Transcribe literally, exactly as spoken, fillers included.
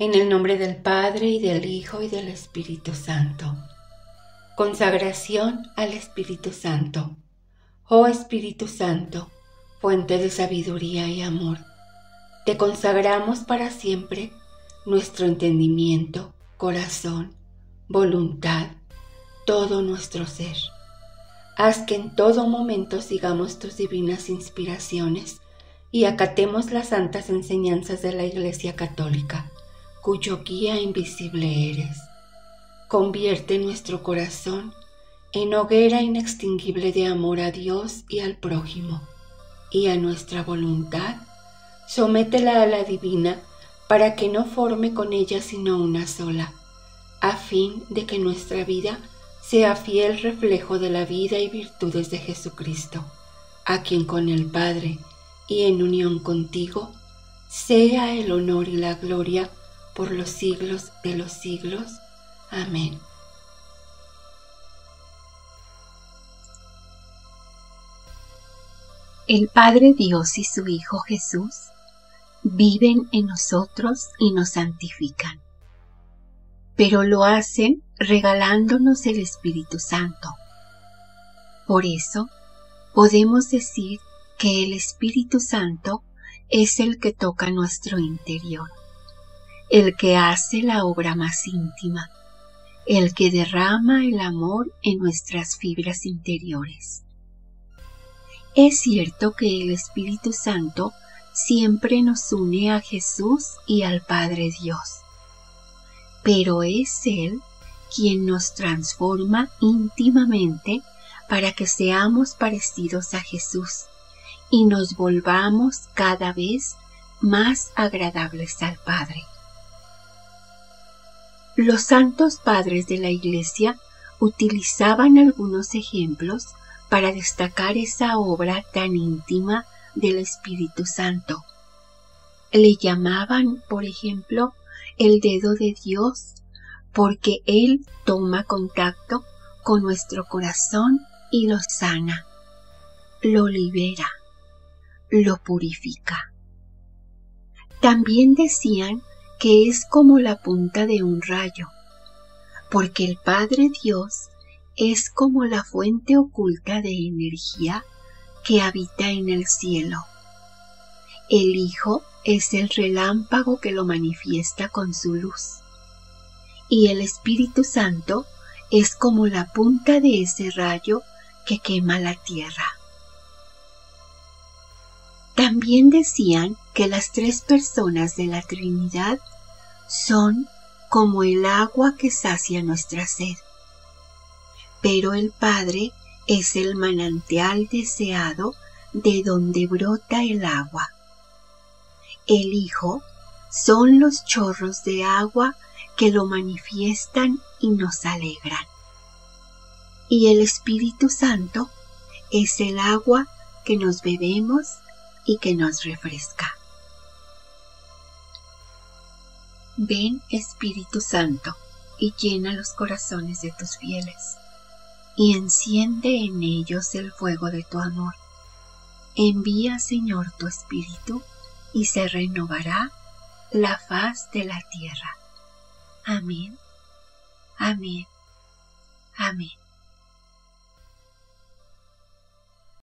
En el nombre del Padre, y del Hijo, y del Espíritu Santo. Consagración al Espíritu Santo. Oh Espíritu Santo, fuente de sabiduría y amor, te consagramos para siempre nuestro entendimiento, corazón, voluntad, todo nuestro ser. Haz que en todo momento sigamos tus divinas inspiraciones y acatemos las santas enseñanzas de la Iglesia Católica, cuyo guía invisible eres. Convierte nuestro corazón en hoguera inextinguible de amor a Dios y al prójimo, y a nuestra voluntad, sométela a la divina para que no forme con ella sino una sola, a fin de que nuestra vida sea fiel reflejo de la vida y virtudes de Jesucristo, a quien con el Padre y en unión contigo sea el honor y la gloria por los siglos de los siglos. Amén. El Padre Dios y su Hijo Jesús viven en nosotros y nos santifican, pero lo hacen regalándonos el Espíritu Santo. Por eso, podemos decir que el Espíritu Santo es el que toca nuestro interior, el que hace la obra más íntima, el que derrama el amor en nuestras fibras interiores. Es cierto que el Espíritu Santo siempre nos une a Jesús y al Padre Dios, pero es Él quien nos transforma íntimamente para que seamos parecidos a Jesús y nos volvamos cada vez más agradables al Padre. Los santos padres de la Iglesia utilizaban algunos ejemplos para destacar esa obra tan íntima del Espíritu Santo. Le llamaban, por ejemplo, el dedo de Dios, porque Él toma contacto con nuestro corazón y lo sana, lo libera, lo purifica. También decían que es como la punta de un rayo, porque el Padre Dios es como la fuente oculta de energía que habita en el cielo. El Hijo es el relámpago que lo manifiesta con su luz. Y el Espíritu Santo es como la punta de ese rayo que quema la tierra. También decían que las tres personas de la Trinidad son como el agua que sacia nuestra sed. Pero el Padre es el manantial deseado de donde brota el agua. El Hijo son los chorros de agua que lo manifiestan y nos alegran. Y el Espíritu Santo es el agua que nos bebemos y que nos refresca. Ven, Espíritu Santo, y llena los corazones de tus fieles, y enciende en ellos el fuego de tu amor. Envía, Señor, tu Espíritu, y se renovará la faz de la tierra. Amén, amén, amén.